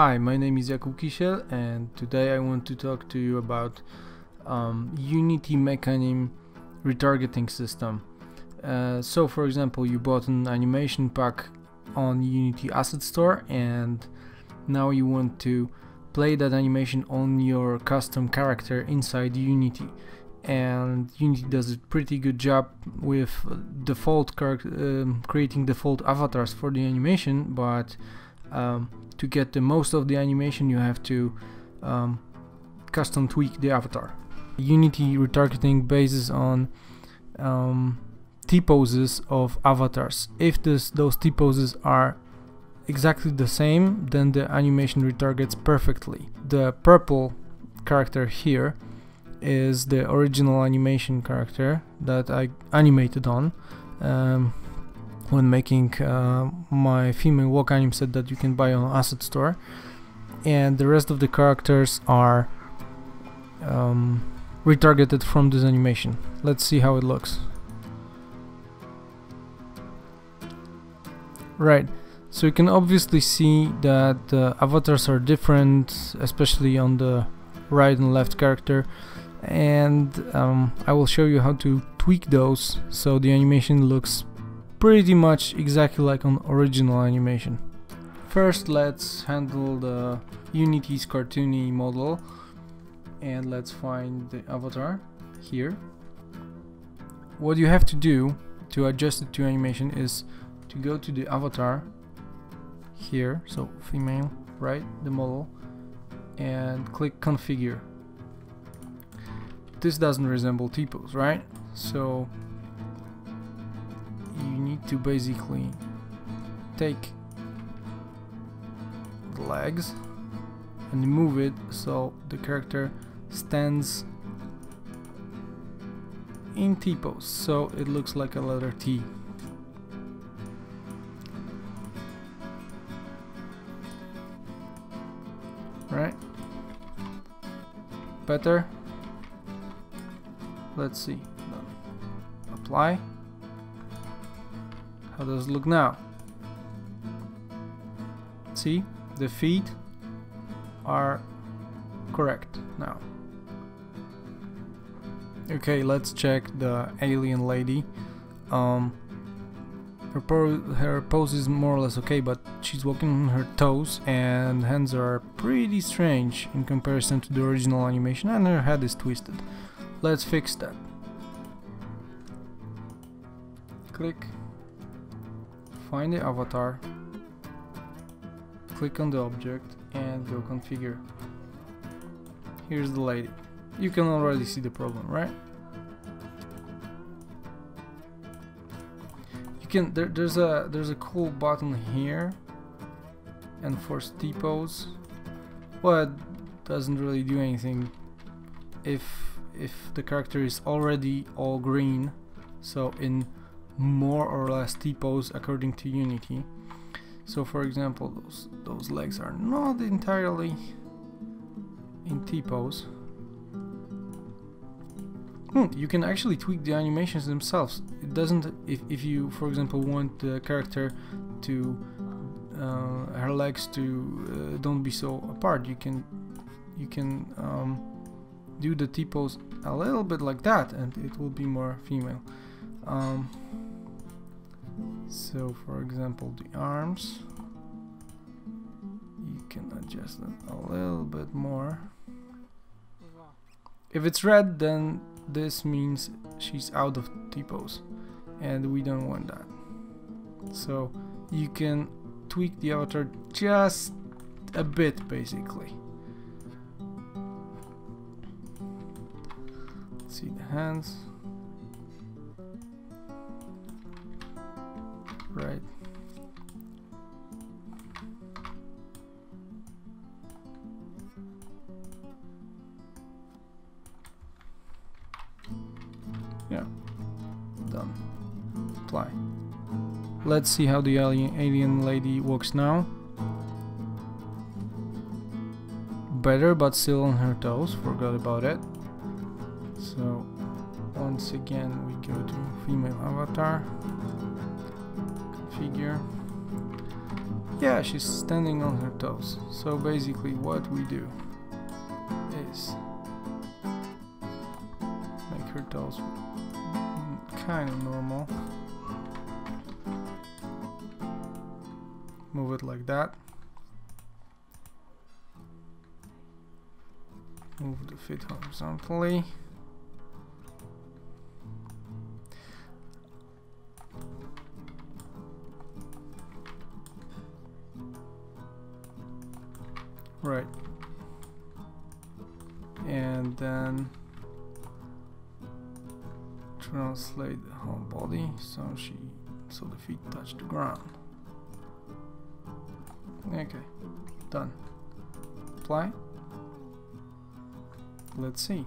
Hi, my name is Jakub Kisiel, and today I want to talk to you about Unity Mecanim Retargeting System. So for example, you bought an animation pack on Unity Asset Store and now you want to play that animation on your custom character inside Unity. And Unity does a pretty good job with default creating default avatars for the animation, but to get the most of the animation you have to custom tweak the avatar. Unity retargeting bases on T-poses of avatars. If those T-poses are exactly the same, then the animation retargets perfectly. The purple character here is the original animation character that I animated on when making my female walk anim set that you can buy on Asset Store, and the rest of the characters are retargeted from this animation. Let's see how it looks. Right, so you can obviously see that the avatars are different, especially on the right and left character, and I will show you how to tweak those so the animation looks pretty much exactly like an original animation. First, let's handle the Unity's cartoony model and let's find the avatar here. What you have to do to adjust it to animation is to go to the avatar here, so female, right, the model, and click configure. This doesn't resemble T-pose, right? So you need to basically take the legs and move it so the character stands in T-pose, so it looks like a letter T. Right? Better. Let's see. Apply. How does it look now? See, the feet are correct now. Okay, let's check the alien lady. Her pose is more or less okay, but she's walking on her toes and hands are pretty strange in comparison to the original animation, and her head is twisted. Let's fix that. Click, find the avatar, click on the object and go configure. Here's the lady. You can already see the problem, right? There's a cool button here, enforce T-pose. Well, it doesn't really do anything if the character is already all green, so in more or less T-pose according to Unity. So for example, those legs are not entirely in T-pose. You can actually tweak the animations themselves. It doesn't, if you for example want the character to her legs to don't be so apart, you can do the T-pose a little bit like that and it will be more female. So for example, the arms, you can adjust them a little bit more. If it's red, then this means she's out of T-pose and we don't want that. So you can tweak the avatar just a bit basically. Let's see the hands. Right. Yeah, done. Apply. Let's see how the alien lady walks now. Better, but still on her toes, forgot about it. So once again we go to female avatar, configure, Yeah, she's standing on her toes. So basically what we do is make her toes kind of normal. Move it like that. Move the feet horizontally. Right. And then translate the whole body so the feet touch the ground. Okay, done. Apply. Let's see.